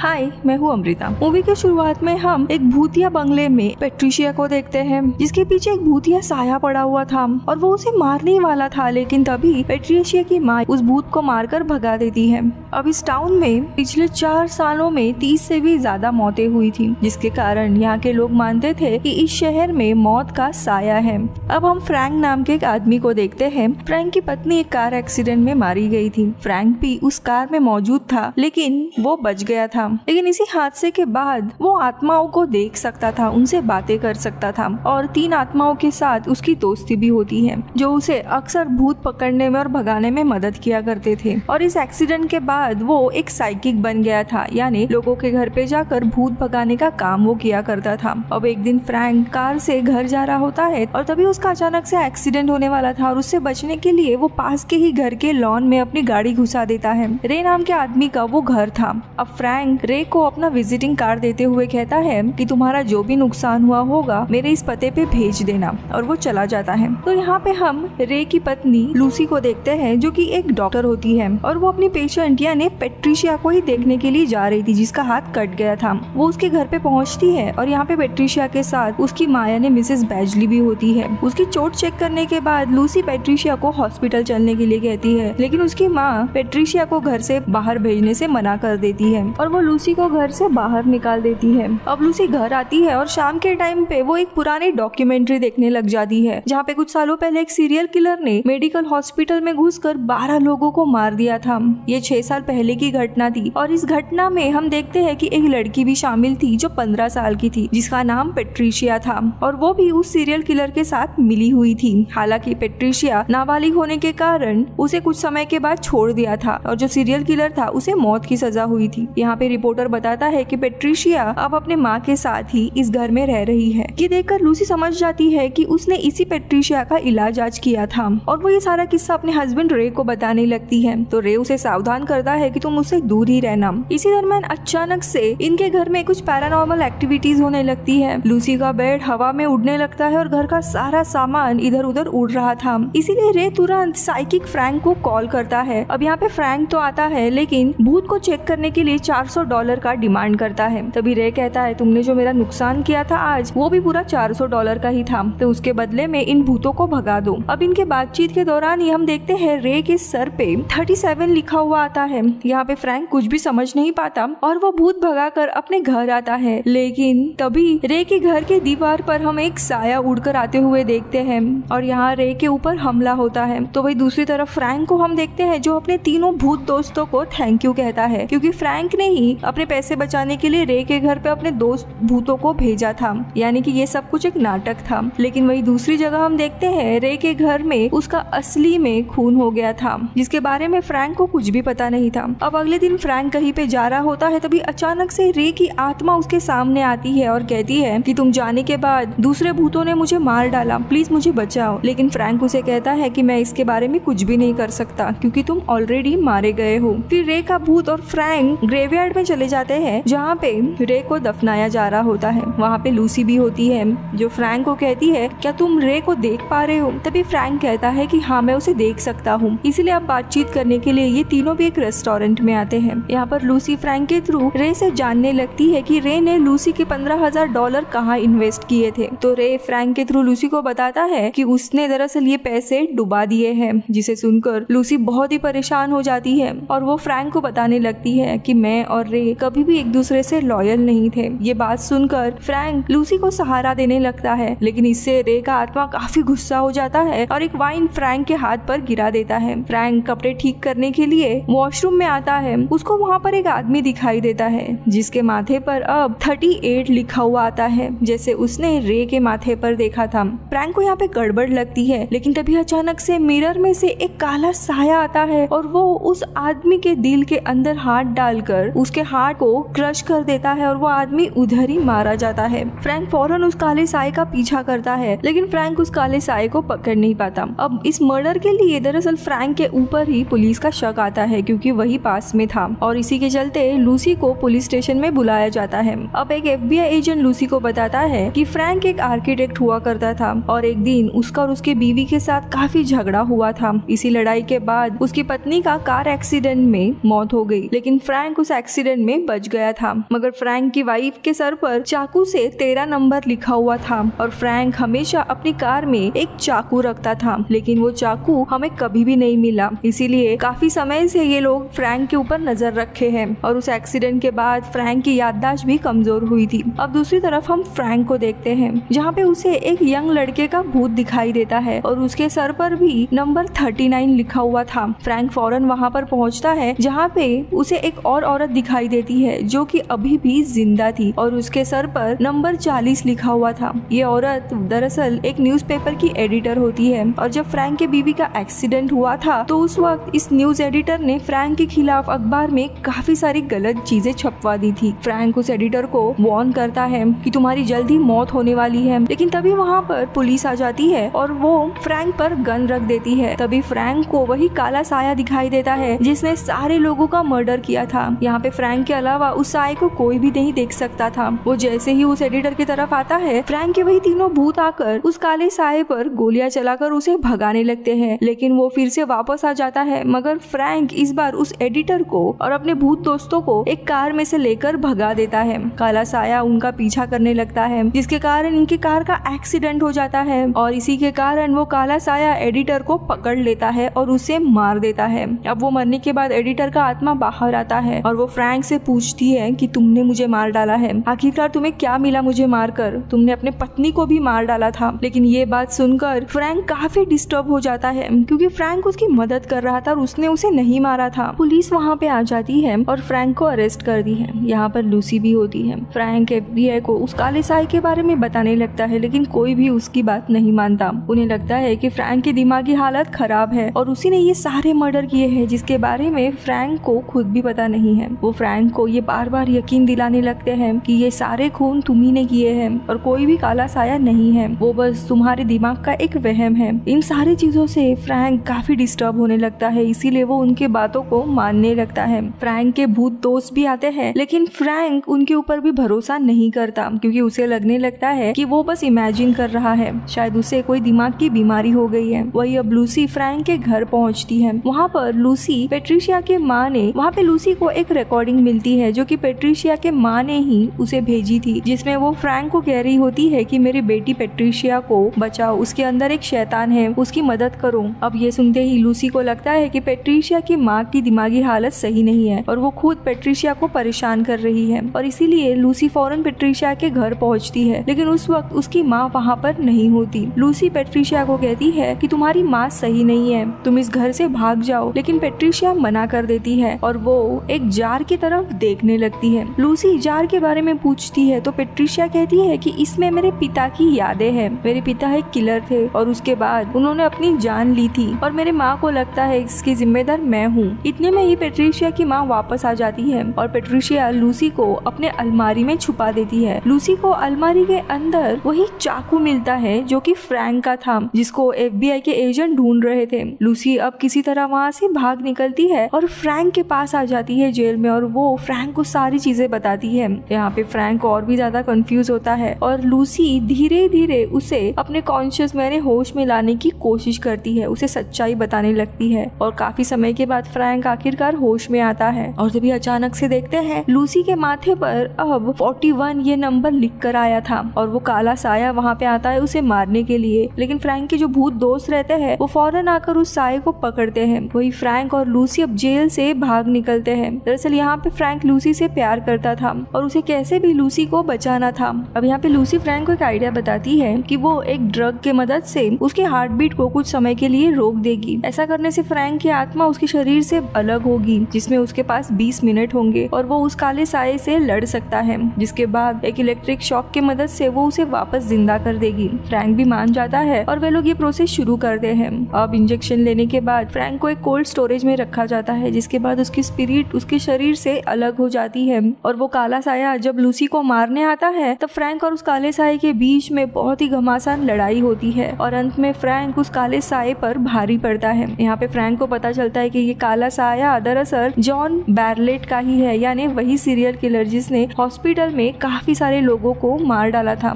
हाय, मैं हूँ अमृता। मूवी के शुरुआत में हम एक भूतिया बंगले में पेट्रिशिया को देखते हैं, जिसके पीछे एक भूतिया साया पड़ा हुआ था और वो उसे मारने वाला था, लेकिन तभी पेट्रिशिया की माँ उस भूत को मारकर भगा देती है। अब इस टाउन में पिछले 4 सालों में 30 से भी ज्यादा मौतें हुई थी, जिसके कारण यहाँ के लोग मानते थे कि इस शहर में मौत का साया है। अब हम फ्रैंक नाम के एक आदमी को देखते हैं। फ्रैंक की पत्नी एक कार एक्सीडेंट में मारी गई थी। फ्रैंक भी उस कार में मौजूद था, लेकिन वो बच गया था। लेकिन इसी हादसे के बाद वो आत्माओं को देख सकता था, उनसे बातें कर सकता था और 3 आत्माओं के साथ उसकी दोस्ती भी होती है, जो उसे अक्सर भूत पकड़ने में और भगाने में मदद किया करते थे। और इस एक्सीडेंट के बाद वो एक साइकिक बन गया था, यानी लोगों के घर पे जाकर भूत भगाने का काम वो किया करता था। अब एक दिन फ्रैंक कार से घर जा रहा होता है और तभी उसका अचानक से एक्सीडेंट होने वाला था और उससे बचने के लिए वो पास के ही घर के लॉन में अपनी गाड़ी घुसा देता है। रे नाम के आदमी का वो घर था। अब फ्रैंक रे को अपना विजिटिंग कार्ड देते हुए कहता है कि तुम्हारा जो भी नुकसान हुआ होगा मेरे इस पते पे भेज देना, और वो चला जाता है। तो यहाँ पे हम रे की पत्नी लूसी को देखते हैं, जो कि एक डॉक्टर होती है और वो अपनी पेशेंट यानी पेट्रिशिया को ही देखने के लिए जा रही थी, जिसका हाथ कट गया था। वो उसके घर पे पहुँचती है और यहाँ पे पेट्रिशिया के साथ उसकी माँ यानी मिसेस बैजली भी होती है। उसकी चोट चेक करने के बाद लूसी पेट्रिशिया को हॉस्पिटल चलने के लिए कहती है, लेकिन उसकी माँ पेट्रिशिया को घर से बाहर भेजने से मना कर देती है और वो लूसी को घर से बाहर निकाल देती है। अब लूसी घर आती है और शाम के टाइम पे वो एक पुरानी डॉक्यूमेंट्री देखने लग जाती है, जहाँ पे कुछ सालों पहले एक सीरियल किलर ने मेडिकल हॉस्पिटल में घुस कर 12 लोगों को मार दिया था। ये 6 साल पहले की घटना थी और इस घटना में हम देखते है की एक लड़की भी शामिल थी जो 15 साल की थी, जिसका नाम पेट्रिशिया था और वो भी उस सीरियल किलर के साथ मिली हुई थी। हालांकि पेट्रिशिया नाबालिग होने के कारण उसे कुछ समय के बाद छोड़ दिया था और जो सीरियल किलर था उसे मौत की सजा हुई थी। यहाँ पे रिपोर्टर बताता है कि पेट्रिशिया अब अपने माँ के साथ ही इस घर में रह रही है। ये देखकर लूसी समझ जाती है कि उसने इसी पेट्रिशिया का इलाज आज किया था और वो ये सारा किस्सा अपने हस्बैंड रे को बताने लगती है। तो रे उसे सावधान करता है कि तुम उससे दूर ही रहना। इसी दरमियान अचानक से इनके घर में कुछ पैरानॉर्मल एक्टिविटीज होने लगती है। लूसी का बेड हवा में उड़ने लगता है और घर का सारा सामान इधर उधर उड़ रहा था। इसीलिए रे तुरंत साइकिक फ्रैंक को कॉल करता है। अब यहाँ पे फ्रैंक तो आता है, लेकिन भूत को चेक करने के लिए $400 का डिमांड करता है। तभी रे कहता है तुमने जो मेरा नुकसान किया था आज, वो भी पूरा $400 का ही था, तो उसके बदले में इन भूतों को भगा दो। अब इनके बातचीत के दौरान ही हम देखते हैं रे के सर पे 37 लिखा हुआ आता है। यहाँ पे फ्रैंक कुछ भी समझ नहीं पाता और वो भूत भगा कर अपने घर आता है, लेकिन तभी रे के घर के दीवार पर हम एक साया उड़कर आते हुए देखते हैं और यहाँ रे के ऊपर हमला होता है। तो वही दूसरी तरफ फ्रैंक को हम देखते हैं, जो अपने 3 भूत दोस्तों को थैंक यू कहता है, क्योंकि फ्रैंक ने ही अपने पैसे बचाने के लिए रे के घर पे अपने 2 भूतों को भेजा था, यानी कि ये सब कुछ एक नाटक था। लेकिन वही दूसरी जगह हम देखते हैं रे के घर में उसका असली में खून हो गया था, जिसके बारे में फ्रैंक को कुछ भी पता नहीं था। अब अगले दिन फ्रैंक कहीं पे जा रहा होता है, तभी अचानक से रे की आत्मा उसके सामने आती है और कहती है कि तुम जाने के बाद दूसरे भूतों ने मुझे मार डाला, प्लीज मुझे बचाओ। लेकिन फ्रैंक उसे कहता है कि मैं इसके बारे में कुछ भी नहीं कर सकता, क्योंकि तुम ऑलरेडी मारे गए हो। फिर रे का भूत और फ्रैंक ग्रेवयार्ड में चले जाते हैं, जहाँ पे रे को दफनाया जा रहा होता है। वहाँ पे लूसी भी होती है, जो फ्रैंक को कहती है क्या तुम रे को देख पा रहे हो। तभी फ्रैंक कहता है कि हाँ, मैं उसे देख सकता हूँ। इसीलिए अब बातचीत करने के लिए ये तीनों भी एक रेस्टोरेंट में आते हैं। यहाँ पर लूसी फ्रैंक के थ्रू रे से जानने लगती है कि रे ने लूसी के $15,000 कहाँ इन्वेस्ट किए थे। तो रे फ्रैंक के थ्रू लूसी को बताता है कि उसने दरअसल ये पैसे डुबा दिए हैं, जिसे सुनकर लूसी बहुत ही परेशान हो जाती है और वो फ्रैंक को बताने लगती है कि मैं और रे कभी भी एक दूसरे से लॉयल नहीं थे। ये बात सुनकर फ्रैंक लूसी को सहारा देने लगता है, लेकिन इससे रे का आत्मा काफी गुस्सा हो जाता है और एक वाइन फ्रैंक के हाथ पर गिरा देता है। फ्रैंक कपड़े ठीक करने के लिए वॉशरूम में आता है, उसको वहाँ पर एक आदमी दिखाई देता है, जिसके माथे पर अब 38 लिखा हुआ आता है, जैसे उसने रे के माथे पर देखा था। फ्रैंक को यहाँ पे गड़बड़ लगती है, लेकिन तभी अचानक से मिरर में से एक काला साया आता है और वो उस आदमी के दिल के अंदर हाथ डालकर उसके हार्ट को क्रश कर देता है और वो आदमी उधर ही मारा जाता है। फ्रैंक फौरन उस काले साये का पीछा करता है, लेकिन फ्रैंक उस काले साये को पकड़ नहीं पाता। अब इस मर्डर के लिए दरअसल फ्रैंक के ऊपर ही पुलिस का शक आता है, क्योंकि वही पास में था और इसी के चलते लूसी को पुलिस स्टेशन में बुलाया जाता है। अब एक FBI एजेंट लूसी को बताता है कि फ्रैंक एक आर्किटेक्ट हुआ करता था और एक दिन उसका और उसके बीवी के साथ काफी झगड़ा हुआ था। इसी लड़ाई के बाद उसकी पत्नी का कार एक्सीडेंट में मौत हो गई, लेकिन फ्रैंक उस एक्सीडेंट एक्सीडेंट में बच गया था, मगर फ्रैंक की वाइफ के सर पर चाकू से 13 नंबर लिखा हुआ था और फ्रैंक हमेशा अपनी कार में एक चाकू रखता था, लेकिन वो चाकू हमें कभी भी नहीं मिला। इसीलिए काफी समय से ये लोग फ्रैंक के ऊपर नजर रखे हैं और उस एक्सीडेंट के बाद फ्रैंक की याददाश्त भी कमजोर हुई थी। अब दूसरी तरफ हम फ्रैंक को देखते हैं, जहाँ पे उसे एक यंग लड़के का भूत दिखाई देता है और उसके सर पर भी नंबर 39 लिखा हुआ था। फ्रैंक फौरन वहाँ पर पहुँचता है जहाँ पे उसे एक और औरत दिखाई देती है जो कि अभी भी जिंदा थी और उसके सर पर नंबर 40 लिखा हुआ था। ये औरत दरअसल एक न्यूज़पेपर की एडिटर होती है और जब फ्रैंक के बीवी का एक्सीडेंट हुआ था तो उस वक्त इस न्यूज एडिटर ने फ्रैंक के खिलाफ अखबार में काफी सारी गलत चीजें छपवा दी थी। फ्रैंक उस एडिटर को वार्न करता है कि तुम्हारी जल्दी मौत होने वाली है, लेकिन तभी वहाँ पर पुलिस आ जाती है और वो फ्रैंक पर गन रख देती है। तभी फ्रैंक को वही काला साया दिखाई देता है जिसने सारे लोगों का मर्डर किया था। यहाँ पे फ्रैंक के अलावा उस साये को कोई भी नहीं देख सकता था। वो जैसे ही उस एडिटर की तरफ आता है, फ्रैंक के वही तीनों भूत आकर उस काले साये पर गोलियां चलाकर उसे भगाने लगते हैं, लेकिन वो फिर से वापस आ जाता है। मगर फ्रैंक इस बार उस एडिटर को और अपने भूत दोस्तों को एक कार में से लेकर भगा देता है। काला साया उनका पीछा करने लगता है, जिसके कारण इनकी कार का एक्सीडेंट हो जाता है और इसी के कारण वो काला साया एडिटर को पकड़ लेता है और उसे मार देता है। अब वो मरने के बाद एडिटर का आत्मा बाहर आता है और वो फ्रैंक से पूछती है कि तुमने मुझे मार डाला है, आखिरकार तुम्हें क्या मिला मुझे मारकर, तुमने अपने पत्नी को भी मार डाला था। लेकिन ये बात सुनकर फ्रैंक काफी डिस्टर्ब हो जाता है क्योंकि फ्रैंक उसकी मदद कर रहा था और उसने उसे नहीं मारा था। पुलिस वहाँ पे आ जाती है और फ्रैंक को अरेस्ट कर दी है। यहाँ पर लूसी भी होती है। फ्रैंक FBI को उस काले साये के बारे में बताने लगता है, लेकिन कोई भी उसकी बात नहीं मानता। उन्हें लगता है कि फ्रैंक की दिमागी हालत खराब है और उसी ने ये सारे मर्डर किए हैं, जिसके बारे में फ्रैंक को खुद भी पता नहीं है। वो फ्रैंक को ये बार बार यकीन दिलाने लगते हैं कि ये सारे खून तुम्ही ने किए हैं और कोई भी काला साया नहीं है, वो बस तुम्हारे दिमाग का एक वहम है। इन सारी चीजों से फ्रैंक काफी डिस्टर्ब होने लगता है, इसीलिए वो उनके बातों को मानने लगता है। फ्रैंक के भूत दोस्त भी आते हैं, लेकिन फ्रैंक उनके ऊपर भी भरोसा नहीं करता क्योंकि उसे लगने लगता है कि वो बस इमेजिन कर रहा है, शायद उसे कोई दिमाग की बीमारी हो गई है। वही अब लूसी फ्रैंक के घर पहुंचती है। वहाँ पर लूसी पेट्रिशिया के माँ ने, वहाँ पे लूसी को एक रिकॉर्डिंग मिलती है जो कि पेट्रिशिया के माँ ने ही उसे भेजी थी, जिसमें वो फ्रैंक को कह रही होती है कि मेरी बेटी पेट्रिशिया को बचाओ, उसके अंदर एक शैतान है, उसकी मदद करो। अब ये सुनते ही लूसी को लगता है कि पेट्रिशिया की माँ की दिमागी हालत सही नहीं है और वो खुद पेट्रिशिया को परेशान कर रही है और इसीलिए लूसी फौरन पेट्रिशिया के घर पहुँचती है, लेकिन उस वक्त उसकी माँ वहाँ पर नहीं होती। लूसी पेट्रिशिया को कहती है कि तुम्हारी माँ सही नहीं है, तुम इस घर से भाग जाओ, लेकिन पेट्रिशिया मना कर देती है और वो एक जार की तरफ देखने लगती है। लूसी जार के बारे में पूछती है तो पेट्रिशिया कहती है कि इसमें मेरे पिता की यादें हैं, मेरे पिता एक किलर थे और उसके बाद उन्होंने अपनी जान ली थी और मेरे माँ को लगता है इसकी जिम्मेदार मैं हूँ। इतने में ही पेट्रिशिया की माँ वापस आ जाती है और पेट्रिशिया लूसी को अपने अलमारी में छुपा देती है। लूसी को अलमारी के अंदर वही चाकू मिलता है जो कि फ्रैंक का था, जिसको FBI के एजेंट ढूंढ रहे थे। लूसी अब किसी तरह वहाँ से भाग निकलती है और फ्रैंक के पास आ जाती है जेल में और वो फ्रैंक को सारी चीजें बताती है। यहाँ पे फ्रैंक और भी ज्यादा कंफ्यूज होता है और लूसी धीरे धीरे उसे अपने कॉन्शियस में होश में लाने की कोशिश करती है, उसे सच्चाई बताने लगती है और काफी समय के बाद फ्रैंक आखिरकार होश में आता है और तभी अचानक से देखते हैं लूसी के माथे पर अब 41 ये नंबर लिख कर आया था और वो काला साया वहाँ पे आता है उसे मारने के लिए, लेकिन फ्रैंक के जो भूत दोस्त रहते हैं वो फौरन आकर उस साये को पकड़ते हैं। वही फ्रैंक और लूसी अब जेल से भाग निकलते हैं। दरअसल यहाँ पे फ्रैंक लूसी से प्यार करता था और उसे कैसे भी लूसी को बचाना था। अब यहाँ पे लूसी फ्रैंक को एक आइडिया बताती है कि वो एक ड्रग के मदद से उसके हार्ट बीट को कुछ समय के लिए रोक देगी। ऐसा करने से फ्रैंक की आत्मा उसके शरीर से अलग होगी, जिसमें उसके पास 20 मिनट होंगे और वो उस काले साये से लड़ सकता है, जिसके बाद एक इलेक्ट्रिक शॉक की मदद से वो उसे वापस जिंदा कर देगी। फ्रैंक भी मान जाता है और वे लोग ये प्रोसेस शुरू करते हैं। अब इंजेक्शन लेने के बाद फ्रैंक को एक कोल्ड स्टोरेज में रखा जाता है, जिसके बाद उसकी स्पिरिट उसके शरीर से अलग हो जाती है और वो काला साया जब लूसी को मारने आता है तब फ्रैंक और उस काले साये के बीच में बहुत ही घमासान लड़ाई होती है और अंत में फ्रैंक उस काले साये पर भारी पड़ता है। यहाँ पे फ्रैंक को पता चलता है कि ये काला साया दरअसल जॉन बैरलेट का ही है, यानी वही सीरियल किलर जिसने हॉस्पिटल में काफी सारे लोगों को मार डाला था।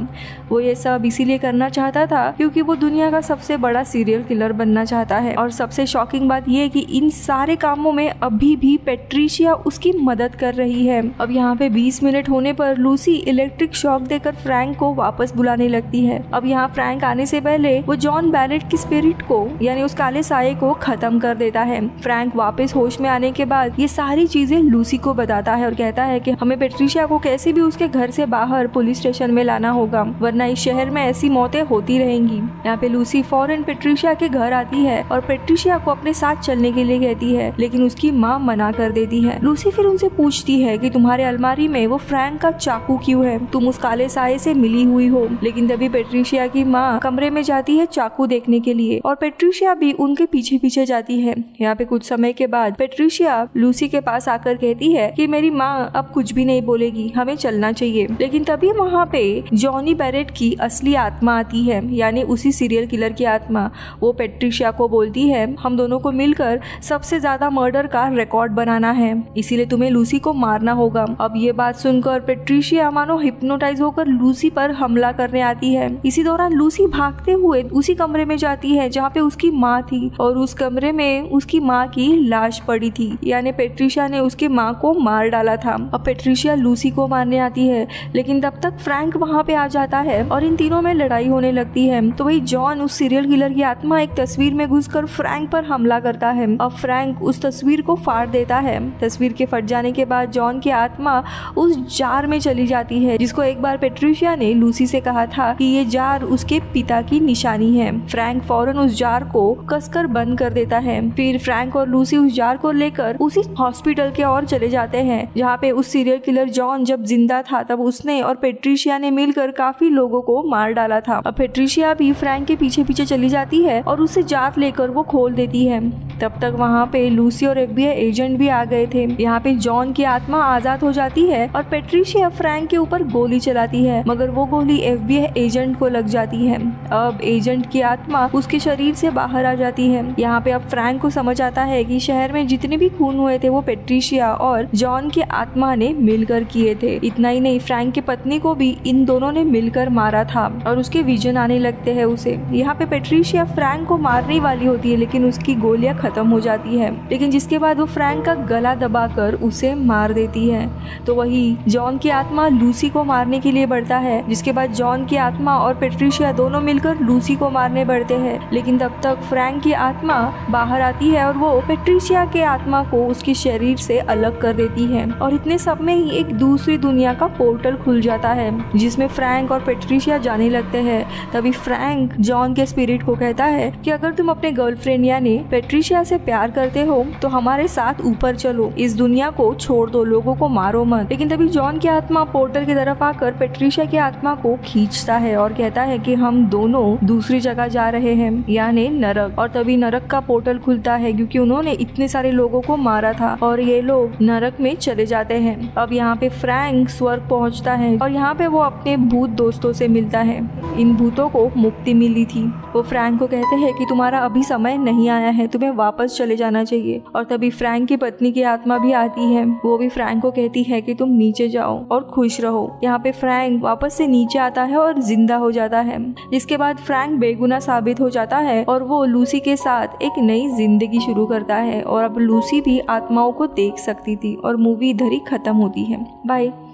वो ये सब इसीलिए करना चाहता था क्योंकि वो दुनिया का सबसे बड़ा सीरियल किलर बनना चाहता है और सबसे शॉकिंग बात ये है कि इन सारे कामों में अभी भी पेट्रिशिया उसकी मदद कर रही है। अब यहाँ पे 20 मिनट होने पर लूसी इलेक्ट्रिक शॉक देकर फ्रैंक को वापस बुलाने लगती है। अब यहाँ फ्रैंक आने से पहले वो जॉन बैलेट की स्पिरिट को यानी उस काले साये को खत्म कर देता है। फ्रैंक वापस होश में आने के बाद ये सारी चीजें लूसी को बताता है और कहता है कि हमें पेट्रिशिया को कैसे भी उसके घर से बाहर पुलिस स्टेशन में लाना होगा, वरना इस शहर में ऐसी मौतें होती रहेंगी। यहाँ पे लूसी फौरन पेट्रिशिया के घर आती है और पेट्रिशिया को अपने साथ चलने के लिए कहती है, लेकिन उसकी माँ मना कर देती है। लूसी फिर उनसे पूछती है कि तुम्हारे अलमारी में वो फ्रैंक का चाकू क्यों है, तुम उस काले साये से मिली हुई हो। लेकिन तभी पेट्रिशिया की माँ कमरे में जाती है चाकू देखने के लिए और पेट्रिशिया भी उनके पीछे पीछे जाती है। यहाँ पे कुछ समय के बाद पेट्रिशिया लूसी के पास आकर कहती है कि मेरी माँ अब कुछ भी नहीं बोलेगी, हमें चलना चाहिए। लेकिन तभी वहाँ पे जॉनी बैरेट की असली आत्मा आती है, यानी उसी सीरियल किलर की आत्मा। वो पेट्रिशिया को बोलती है, हम दोनों को मिलकर सबसे ज्यादा मर्डर का रिकॉर्ड बनाना है, इसीलिए तुम्हें लूसी को मारना होगा। अब ये बात सुनकर पेट्रिशिया मानो हिप्नोटाइज होकर लूसी पर हमला करने आती है। इसी दौरान लूसी भागते हुए उसी कमरे में जाती है जहाँ पे उसकी माँ थी और उस कमरे में उसकी माँ की लाश पड़ी थी, यानी पेट्रिशिया ने उसकी माँ को मार डाला था। अब पेट्रिशिया लूसी को मारने आती है, लेकिन तब तक फ्रैंक वहाँ पे आ जाता है और इन तीनों में लड़ाई होने लगती है। तो वही जॉन उस सीरियल किलर की आत्मा एक तस्वीर में घुसकर फ्रैंक पर हमला करता है। अब फ्रैंक उस तस्वीर को फाड़ देता है। तस्वीर के फट जाने के बाद जॉन की आत्मा उस जार में चली जाती है जिसको एक बार पेट्रिशिया ने लूसी से कहा था कि ये जार उसके पिता की निशानी है। फ्रैंक फौरन उस जार को कसकर बंद कर देता है। फिर फ्रैंक और लूसी उस जार को लेकर उसी हॉस्पिटल के ओर चले जाते हैं जहाँ पे उस सीरियल किलर जॉन जब जिंदा था तब उसने और पेट्रिशिया ने मिलकर काफी लोगों को मार डाला था। अब पेट्रिशिया भी फ्रैंक के पीछे पीछे चली जाती है और उसे जार लेकर वो खोल देती है। तब तक वहाँ पे लूसी और FBI एजेंट भी आ गए थे। यहाँ पे जॉन की आत्मा आजाद हो जाती है और पेट्रिशिया फ्रैंक के ऊपर गोली चलाती है, मगर वो गोली FBI एजेंट को लग जाती है। अब एजेंट की आत्मा उसके शरीर से बाहर आ जाती है। यहाँ पे अब फ्रैंक को समझ आता है कि शहर में जितने भी खून हुए थे वो पेट्रिशिया और जॉन की आत्मा ने मिलकर किए थे। इतना ही नहीं, फ्रैंक की पत्नी को भी इन दोनों ने मिलकर मारा था और उसके विजन आने लगते है उसे। यहाँ पे पेट्रिशिया फ्रैंक को मारने वाली होती है, लेकिन उसकी गोलियां खत्म हो जाती है, लेकिन जिसके बाद वो फ्रैंक का गला दबाकर उसे मार देती है। तो वही जॉन की आत्मा लूसी को मारने के लिए बढ़ता है, जिसके बाद जॉन की आत्मा और पेट्रिशिया दोनों मिलकर लूसी को मारने बढ़ते हैं। लेकिन तब तक फ्रैंक की आत्मा बाहर आती है और वो पेट्रिशिया के आत्मा को उसके शरीर से अलग कर देती है और इतने सब में ही एक दूसरी दुनिया का पोर्टल खुल जाता है जिसमें फ्रैंक और पेट्रिशिया जाने लगते हैं। तभी फ्रैंक जॉन के स्पिरिट को कहता है कि अगर तुम अपने गर्लफ्रेंड यानी पेट्रिशिया से प्यार करते हो तो हमारे साथ ऊपर चलो, इस दुनिया को छोड़ दो, लोगों को मारो मत। लेकिन तभी जॉन की आत्मा पोर्टल की तरफ आकर पेट्रिशिया की आत्मा को खींचता है और कहता है कि हम दोनों दूसरी जगह जा रहे हैं, यानी नरक। और तभी नरक का पोर्टल खुलता है क्योंकि उन्होंने इतने सारे लोगों को मारा था और ये लोग नरक में चले जाते हैं। अब यहाँ पे फ्रैंक स्वर्ग पहुँचता है और यहाँ पे वो अपने भूत दोस्तों से मिलता है। इन भूतों को मुक्ति मिली थी। वो फ्रैंक को कहते हैं कि तुम्हारा अभी समय नहीं आया है, तुम्हें वापस चले जाना चाहिए। और तभी फ्रैंक की पत्नी की आत्मा भी आती है। वो भी फ्रैंक को कहती है कि तुम नीचे जाओ और खुश रहो। यहाँ पे फ्रैंक वापस से नीचे आता है और जिंदा हो जाता है, जिसके बाद फ्रैंक बेगुनाह साबित हो जाता है और वो लूसी के साथ एक नई जिंदगी शुरू करता है। और अब लूसी भी आत्माओं को देख सकती थी। और मूवी इधर ही खत्म होती है। बाय।